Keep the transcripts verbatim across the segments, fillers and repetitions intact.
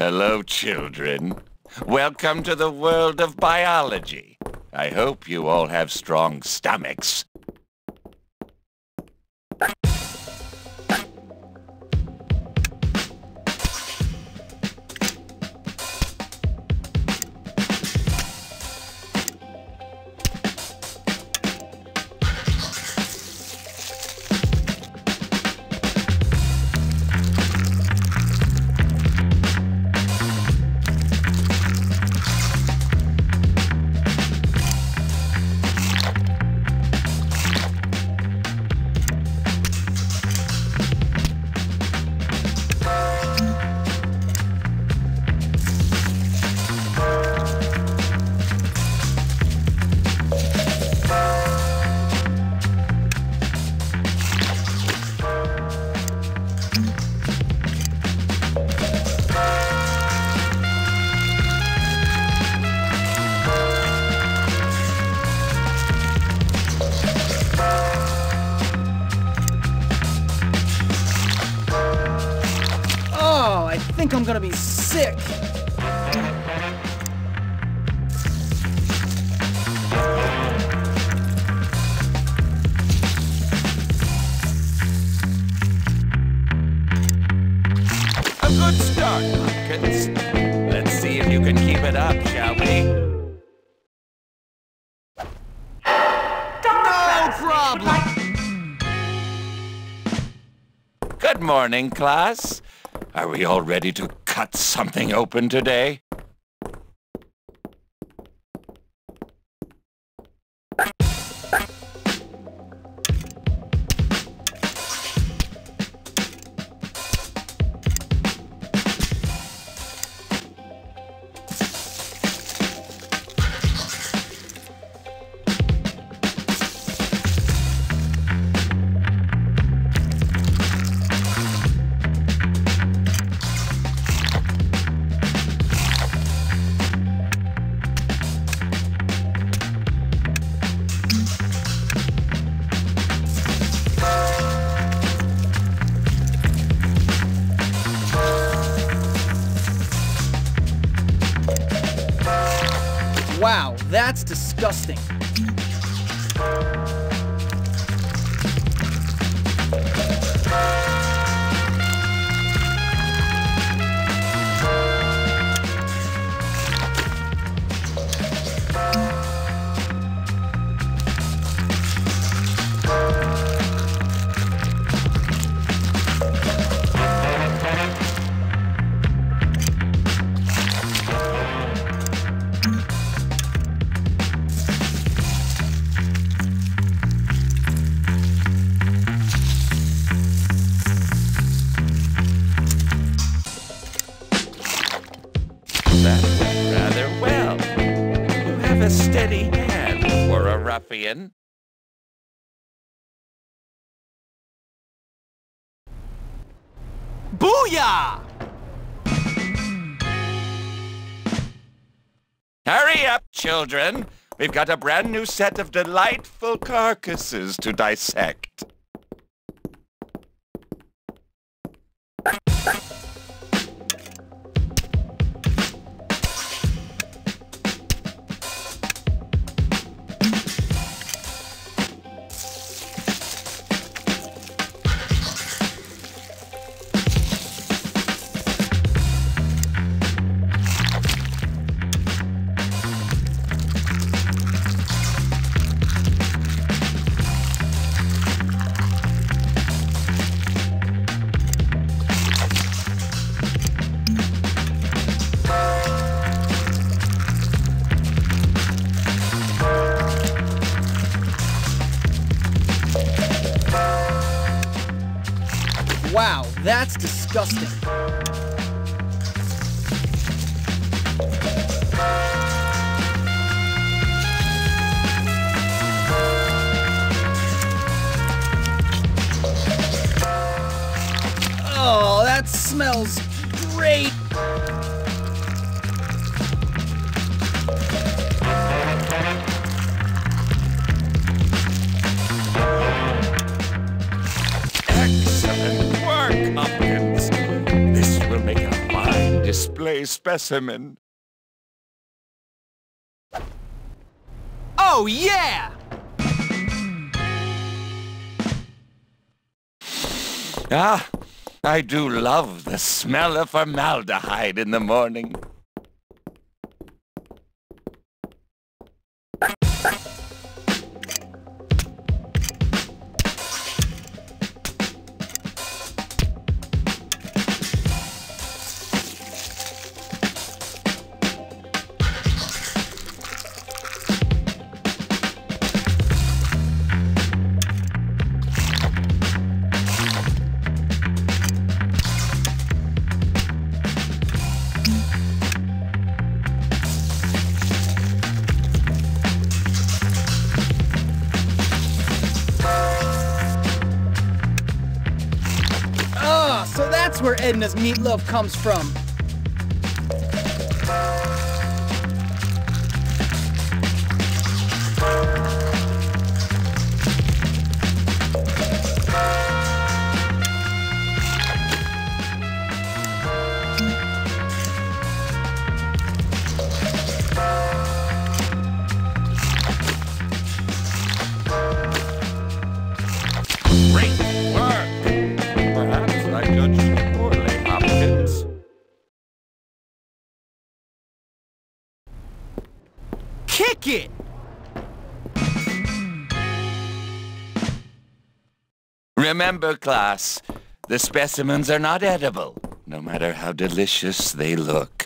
Hello, children. Welcome to the world of biology. I hope you all have strong stomachs. I think I'm gonna be sick. A good start, Pumpkins. Let's see if you can keep it up, shall we? No problem! Good morning, class. Are we all ready to cut something open today? Wow, that's disgusting. That went rather well. You have a steady hand for a ruffian. Booyah! Hurry up, children. We've got a brand new set of delightful carcasses to dissect. Wow, that's disgusting. Oh, that smells great. display specimen. Oh, yeah! Ah, I do love the smell of formaldehyde in the morning. Where Edna's meatloaf comes from. It. Remember, class, the specimens are not edible, no matter how delicious they look.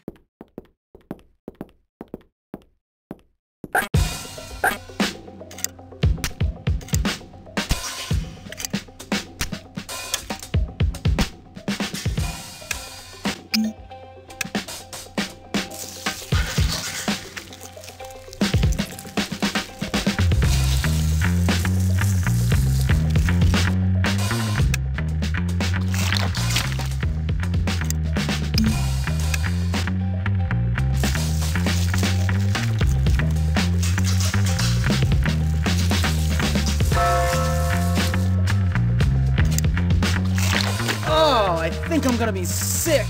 I think I'm gonna be sick.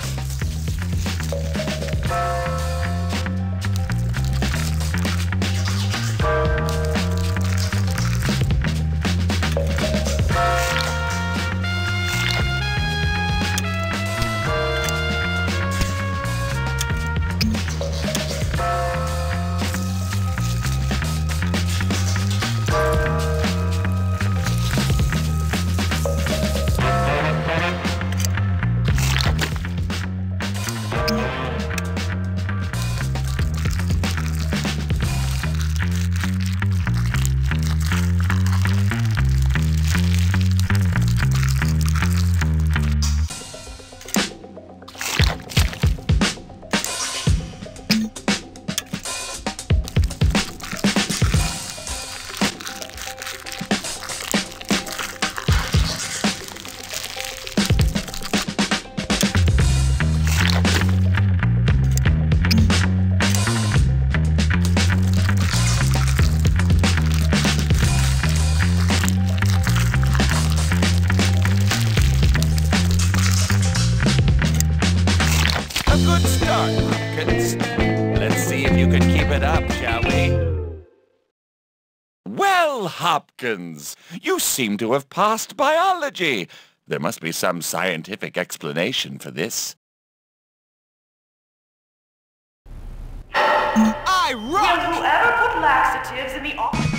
Hopkins, you seem to have passed biology. There must be some scientific explanation for this. I rock! Will you ever put laxatives in the office?